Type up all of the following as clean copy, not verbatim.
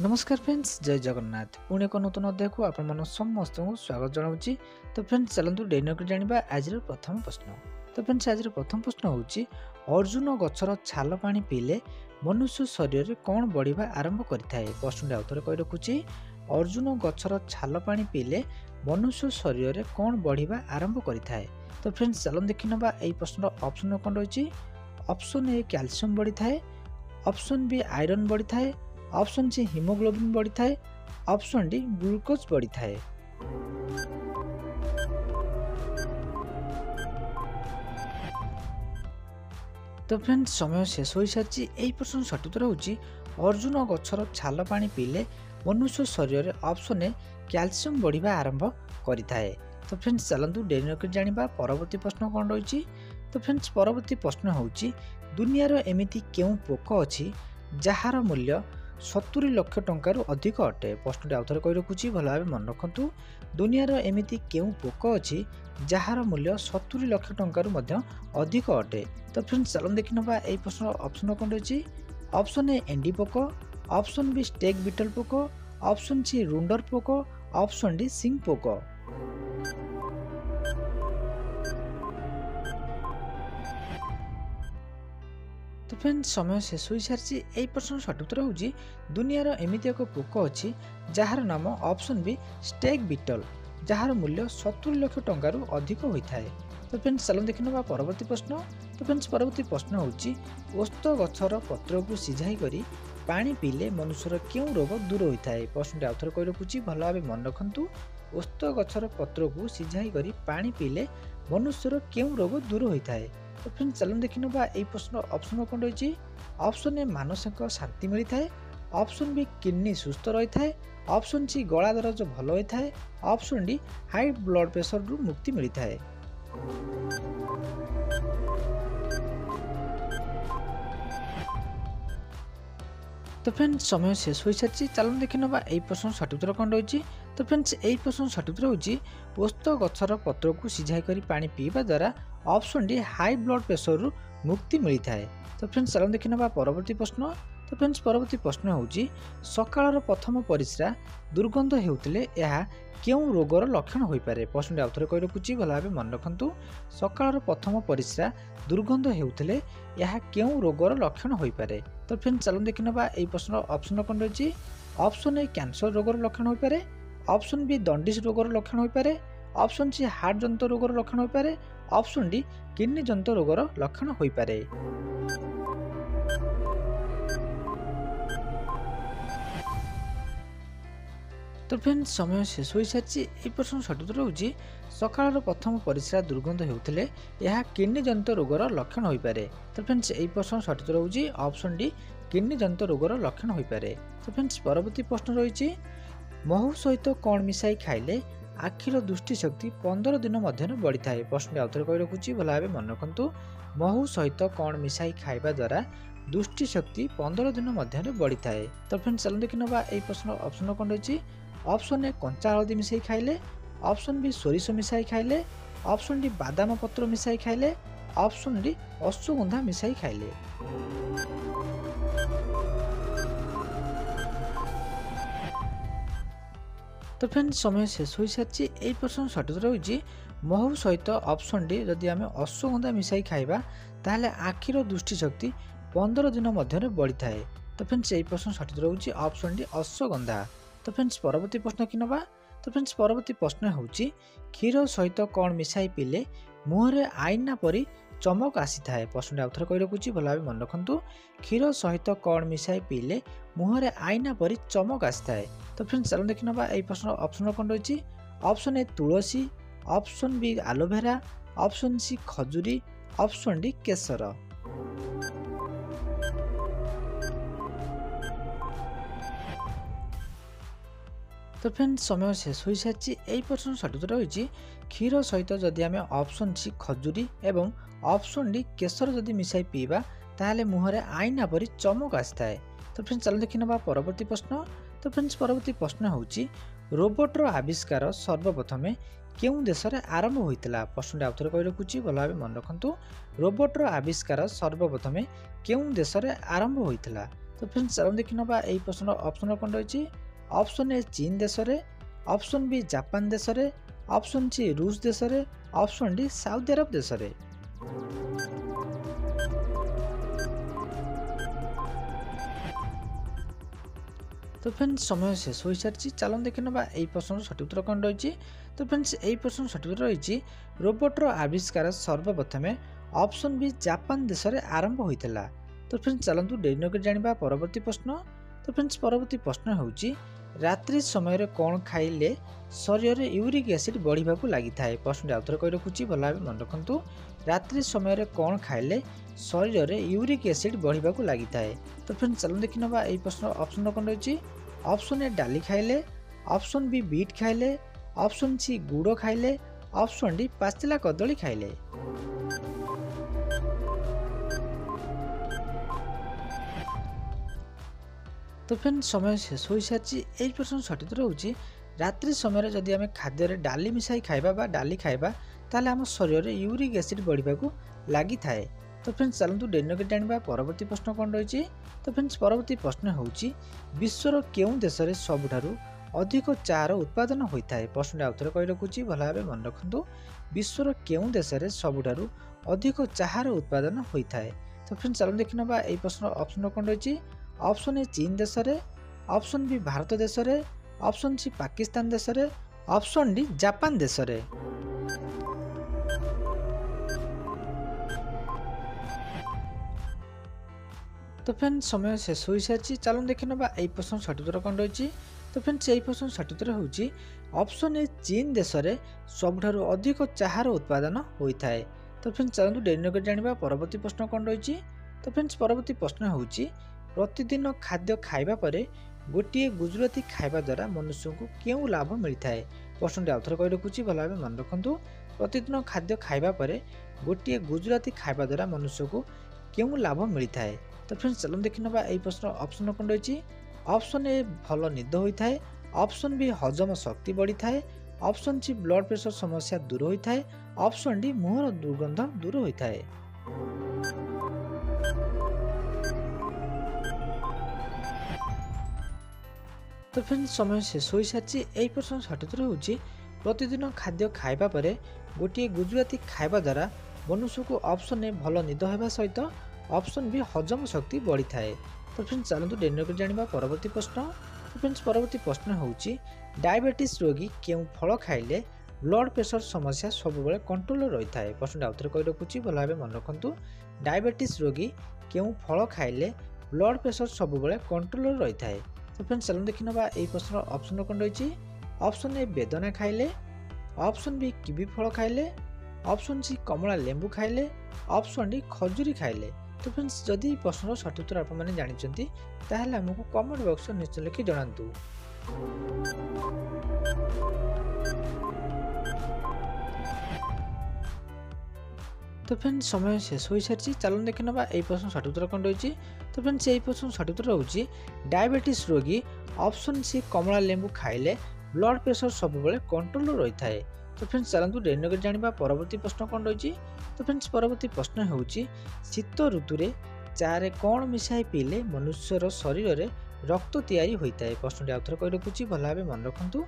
नमस्कार फ्रेंड्स, जय जगन्नाथ। पुणे एक नूतन अध्याय को आपण समस्त को स्वागत जनाऊँगी। तो फ्रेंड्स चलतु डेनक जाना आज प्रथम प्रश्न। तो फ्रेंड्स आज प्रथम प्रश्न हो अर्जुन गचर छाल पानी पीले मनुष्य शरीर में कौन बढ़िया आरंभ करें। प्रश्न आउथर कही रखुच्छी अर्जुन गचर छाल पानी पीले मनुष्य शरीर में कौन बढ़िया आरंभ करें। तो फ्रेंड्स चल देखी ना यही प्रश्न ऑप्शन कौन रही। ऑप्शन ए कैल्शियम बढ़ी थाए, ऑप्शन बी आयरन बढ़ी थाए, ऑप्शन सी हीमोग्लोबिन बढ़ी थाए, ऑप्शन डी ग्लूकोज बढ़ी थाए। तो फ्रेंड्स समय शेष हो सारी। यही प्रश्न सठिक रोचे अर्जुन गचर छाल पानी पीले मनुष्य शरीर में ऑप्शन ए कैल्शियम बढ़िया आरंभ करें। तो फ्रेंड्स चलतु डेनक जाना परवर्ती प्रश्न कौन रही। तो फ्रेंड्स परवर्ती प्रश्न हो दुनिया एमती क्यों पोक अच्छी जार मूल्य 70 लक्ष टंकार अधिक अटे। प्रश्न आउ थे कही रखुच्छी भल भाव मन रखु। दुनिया एमती क्यों पोक अच्छी जार मूल्य 70 लक्ष टंकार अधिक अटे। तो फ्रेंड्स चलो देखी ना यही प्रश्न ऑप्शन कौन रही। ऑप्शन ए एंडी पोक, ऑप्शन बी स्टेक बीटल पोक, ऑप्शन सी रुंडर पोक, ऑप्शन डी सिंह पोक। तो फ्रेंड्स समय शेष हो सारी। यही प्रश्न सठिक उत्तर होगी दुनिया एमती एक पोक अच्छी जार नाम ऑप्शन बी स्टेक बीटल जार मूल्य 70 लाख टंका अधिक होता है। तो फ्रेंड्स चलो देखी ना परवर्ती प्रश्न। तो फ्रेंड्स परवर्ती प्रश्न हो ओस्त गछर पत्र को सीझाई करी पानी पीले मनुष्यर क्यों रोग दूर होता है। प्रश्न आउ थे कही रखुच्छी भल भाव मन रखु। ओस्त गछर पत्र को सीझाई करी पानी पीले मनुष्यर क्यों रोग दूर होता है। तो फ्रेंड्स चलो देखी ना यही प्रश्न ऑप्शन कौन रही। ऑप्शन ए मानसिक शांति मिलता है, ऑप्शन बी किडनी सुस्थ रही है, ऑप्शन सी गला दरज भल होता है, option D high blood pressure रु मुक्ति मिलता है। तो फ्रेंड्स समय शेष हो सारी। चलो देखी ना यही प्रश्न सठिक उत्तर कौन रही। तो फ्रेंड्स यही प्रश्न सठिक उत्तर होगी ओस्त गछर पत्र को सीझाई कर पानी पीवा द्वारा option D high blood pressure रु मुक्ति मिलता है। तो फ्रेंड्स चलो देखी ना परवर्ती प्रश्न। तो फ्रेंड्स परवर्ती प्रश्न होगी सकाल प्रथम परिस्रा दुर्गंध होते यह क्यों रोगर लक्षण हो पारे। प्रश्न आउ थे कही रखुच्छी भल भाव मन रखु। सकाल प्रथम परिस्रा दुर्गंध होते यह क्यों रोगर लक्षण हो पारे। तो फ्रेंड्स चलो देखी ना यही प्रश्न ऑप्शन कौन रही। ऑप्शन ए कैंसर रोगर लक्षण हो पारे, ऑप्शन बी दंडिस रोगर लक्षण हो पारे, ऑप्शन सी हार्ट जंत रोगर लक्षण हो पारे, ऑप्शन डी किडनी जंत रोगर लक्षण हो पारे। तो फ्रेंड्स समय शेष हो सारी। यही प्रश्न सठिक रोचे सकाल प्रथम परिस्रा दुर्गंध होते यह किडनी जंत रोगर लक्षण हो पारे। तो फ्रेंड्स यही प्रश्न सठिक रोचे ऑप्शन डी किडनी जंत रोगर लक्षण हो पारे। तो फ्रेंड्स परवर्ती प्रश्न रही महू सहित कौन मिसाई खाइले आखिर दृष्टिशक्ति 15 दिन मध्य बढ़ी थाए। प्रश्न आउ थे कही रखुच्छी भल भाव मन रखु। महू सहित कौन मिसाई खाइबा द्वारा दृष्टिशक्ति 15 दिन मध्य बढ़ी थाए। तो फ्रेंड्स चलो देखी ना यही प्रश्न ऑप्शन कौन रही। ऑप्शन ए कंचा हलदी मिसाई खाइले, ऑप्शन बी सोरिष मिसाई खाइले, ऑप्शन डी बादाम पत्र मिसाई खाइले, ऑप्शन डी अश्वगंधा मिसाई खाइले। तो फ्रेंड्स समय शेष हो सारी। यही प्रश्न सठिक रही महू सहित ऑप्शन डी जदि आम अश्वगंधा मिसाई खाइबा ताहले आखिर दृष्टिशक्ति 15 दिन मध्य बढ़ी थाए। तो फ्रेंड्स यही प्रश्न सठिक रही ऑप्शन डी अश्वगंधा। तो फ्रेंड्स परवर्ती प्रश्न कि ना। तो फ्रेंड्स परवर्ती प्रश्न हो क्षीर सहित कौन मिसाई पीले मुहरे आईना परी चमक आसी थाए। प्रश्न आउ थे कही रखुच्छी भल भाव मन रखु। क्षीर सहित कौन मिसाई पीले मुहरे आईना परी चमक आसी थाए। तो फ्रेंड्स चलो देखी ना यही प्रश्न ऑप्शन कौन रही। ऑप्शन ए तुलसी, option B aloe vera, option C खजुरी, ऑप्शन डी केसर। तो फ्रेंड्स समय शेष हो सारी। यही प्रश्न सठिक रही क्षीर सहित जदि आम ऑप्शन सी खजुरी एवं ऑप्शन डी केसर जदि मिसाई पीवा ताहले मुहरे आईना परी चमक आसी थाए। तो फ्रेंड्स चलो देखी ना परवर्ती प्रश्न। तो फ्रेंड्स परवर्ती प्रश्न हो रोबोटर आविष्कार सर्वप्रथमे क्यों देश में आरंभ होता। प्रश्न आउ थे कही रखुच्छी भल भाव मन रखु। रोबोटर आविष्कार सर्वप्रथमे क्यों देश में आरंभ होता। तो फ्रेंड्स चलो देखि ना यही प्रश्न ऑप्शन कौन रही। ऑप्शन ए चीन देश में, ऑप्शन बी जापान देश में, ऑप्शन सी रूस देश में, ऑप्शन डी साउदी अरब देश में। तो फ्रेंड्स समय शेष हो सारी चलो देखि ना यही प्रश्न सठिक उत्तर कौन रही। तो फ्रेंड्स यही प्रश्न सठिक उत्तर रही रोबोटर आविष्कार सर्वप्रथमे ऑप्शन बी जापान देश में आरंभ होता। तो फ्रेंड्स चलतु डेरी नक जाना परवर्ती प्रश्न। तो फ्रेंड्स परवर्ती प्रश्न होउची रात्रि समय कौन खाइले शरीर यूरिक एसिड बढ़ा लगी था। प्रश्न आउथर कही रखुच्छी भल भाव मन रखु रात्रि समय कौन खाइले शरीर यूरिक एसिड बढ़ा लगी था। तो फ्रेंड्स चलो देखि ना यही प्रश्न ऑप्शन कौन रही। ऑप्शन ए डाली खाइले, ऑप्शन बी बीट खाइले, ऑप्शन सी गुड़ खाइले, ऑप्शन डी पास्तेला कदली खाइले। तो फ्रेंड समय शेष हो सारी यही प्रश्न सठिक रोचे रात्रि समय जदि आम खाद्य डाली मिसाई खाइबा डाली खाइबा ताले आम शरीर यूरिक एसिड बढ़ा लगी थाए। तो फ्रेंड्स चलतु डेरी नक जाना परवर्ती प्रश्न कौन रही। तो फ्रेंड्स परवर्ती प्रश्न होउची विश्वर केउं देश में सबुठारु अधिक चार उत्पादन होता है। प्रश्न आउथर कही रखुच्छी भल भाव मन रखु विश्वर केउं देश में सबुठारु अधिक चार उत्पादन होता है। तो फ्रेंड्स चलो देखि ना यही प्रश्न ऑप्शन कौन रही। ऑप्शन ए चीन देश में, ऑप्शन बी भारत देश में, ऑप्शन सी पाकिस्तान देश में, ऑप्शन डी जापान देश में। तो फ्रेंड समय शेष हो सारी चलो देखि ना यही प्रश्न सठिक उत्तर कौन रही। तो फ्रेंड्स यही प्रश्न सठिक उत्तर होउची ऑप्शन ए चीन देश में सबुठारु अधिक चाहार उत्पादन होता है। तो फ्रेंड्स चलतु डेरी नक जाना परवर्ती प्रश्न कौन रही। तो फ्रेंड्स परवर्ती प्रश्न होउची प्रतिदिन खाद्य खाइबा परे गोटे गुजराती खाइबा द्वारा मनुष्य को क्यों लाभ मिलता है। प्रश्न आउथर कही रखुच्छी भल भाव मन रखु प्रतिदिन खाद्य खाइबा परे गोटे गुजराती खाइबा द्वारा मनुष्य को क्यों लाभ मिलता है। तो फ्रेंड्स चलो देखि ना यही प्रश्न ऑप्शन कौन रही। ऑप्शन ए भल निद होता है, ऑप्शन बी हजम शक्ति बढ़ी थाए, ऑप्शन सी ब्लड प्रेसर समस्या दूर होता है, ऑप्शन डी मुहर दुर्गंध दूर होता है। तो फ्रेंड्स समय शेष हो सारी यही प्रश्न सठिक उत्तर होउची प्रतिदिन खाद्य खाइबा परे गोटे गुजराती खाइबा द्वारा मनुष्य को ऑप्शन ए भल निद होगा सहित ऑप्शन बी हजम शक्ति बढ़ी थाए। तो फ्रेंड्स चलतु डेरी नक जाना परवर्ती प्रश्न। तो फ्रेंड्स परवर्ती प्रश्न होउची डायबिटीज रोगी क्यों फल खाइले ब्लड प्रेसर समस्या सबुबले कंट्रोल रही थाए। प्रश्न आउथर कही रखुच्छी भल भाव मन रखु डायबिटीज रोगी क्यों फल खाइले ब्लड प्रेसर सबुबले कंट्रोल रही थाए। तो फ्रेंड्स चलो देखि ना यही प्रश्न ऑप्शन कौन रही। ऑप्शन ए बेदना खाइले, ऑप्शन बी किवी फल खाइले, ऑप्शन सी कमला लेंबू खाइले, ऑप्शन डी खजुरी खाइले। तो फ्रेंड्स जदि प्रश्न सठिक उत्तर आप जानते ताहले हमको कमेंट बॉक्स में निश्चय लिखि जनातु। तो फ्रेंड्स समय शेष हो सारी चलो देखि ना यही प्रश्न सठिक उत्तर कौन रही। तो फ्रेंड्स यही प्रश्न सठिक उत्तर होउची डायबिटीज रोगी ऑप्शन सी कमला लेंबू खाइले ब्लड प्रेसर सबुबले कंट्रोल रही थाए। तो फ्रेंड्स चलतु डेरी नक जाना परवर्ती प्रश्न कौन रही। तो फ्रेंड्स परवर्ती प्रश्न होउची शीत ऋतुरे चारे कौन मिसाई पीले मनुष्यर शरीर में रक्त तैयारी होता है। प्रश्न आउथर कही रखुच्छी भल भाव मन रखु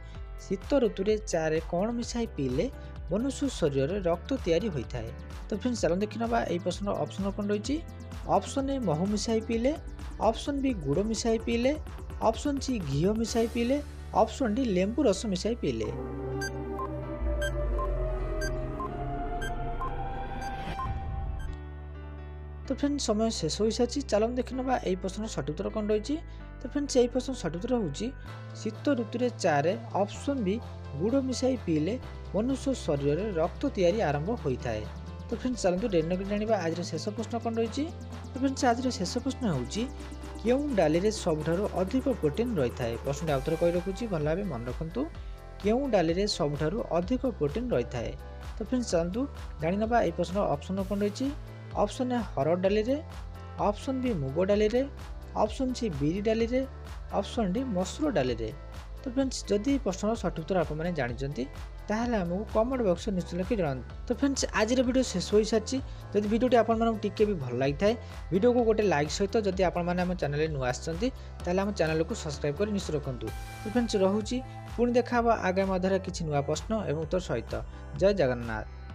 शीत ऋतुरे चारे कौन मिसाई पीले मनुष्य शरीर में रक्त तैयारी होता है। तो फ्रेंड्स चलो देखि ना यही प्रश्न ऑप्शन कौन रही। ऑप्शन ए महू मिसाई पीले, ऑप्शन बी गुड़ मिसाई पीले, ऑप्शन सी घी मिसाई पीले, ऑप्शन डी लेंबू रस मिसाई पीले। तो फ्रेंड्स समय शेष हो सारी चलो देखि ना यही प्रश्न सठिक उत्तर कौन रही। तो फ्रेंड्स यही प्रश्न सठिक उत्तर होउची शीत ऋतुरे चारे ऑप्शन बी गुड़ मिसाई पीले मनुष्य शरीर में रक्त तैयारी आरंभ होता है। तो फ्रेंड्स चलतु डेरी नक जाना आज शेष प्रश्न कौन रही। तो फ्रेंड्स आज शेष प्रश्न होउची क्यों डाली में सबुठारु अधिक प्रोटीन रही थाए। प्रश्न आउथर कही रखुच्छी भल भाव मन रखु क्यों डाली में सबुठारु अधिक प्रोटीन रही थाए। तो फ्रेंड्स चलतु जानि नबा यही प्रश्न ऑप्शन कौन रही। ऑप्शन ए हरड़ डाली रे, ऑप्शन बी मुग डाली रे, ऑप्शन सी बीरी डाली रे, ऑप्शन डी मसूर डाली रे। तो फ्रेंड्स जदि प्रश्न सठिक उत्तर आप जानते ताहले आमको कमेंट बॉक्स में निश्चय लिखिक जनाते। तो फ्रेंड्स आज वीडियो शेष हो सारी। जब वीडियो आपके भी भल लगी थाए वीडियो को गोटे लाइक सहित जब आप चैनल नुआ आसछन्ति ताहले आम चैनल को सब्सक्राइब कर निश्चय रखु। तो फ्रेंड्स रोचे पुणी देखा आगामी अध्याय किसी नुआ प्रश्न एवं उत्तर सहित। जय जगन्नाथ।